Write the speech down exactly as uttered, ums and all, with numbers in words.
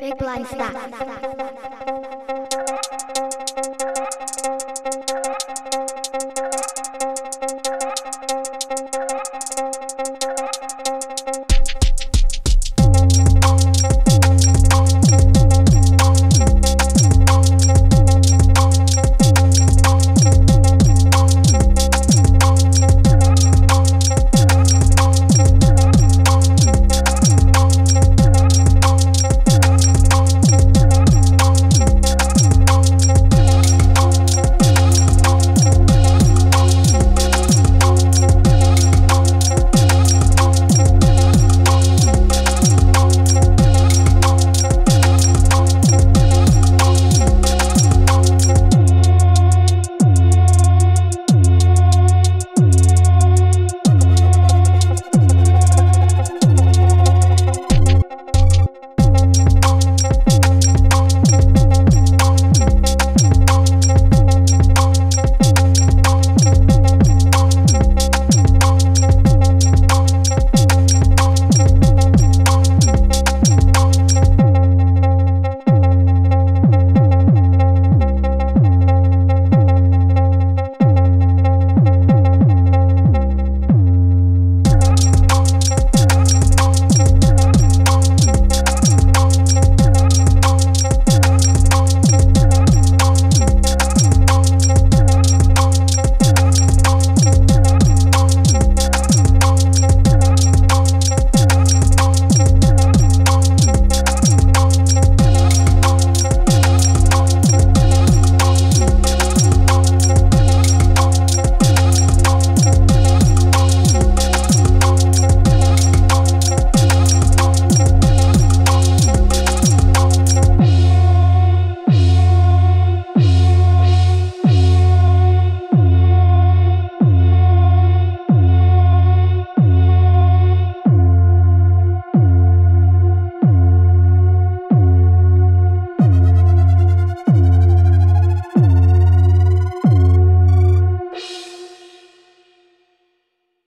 Big Blind stop.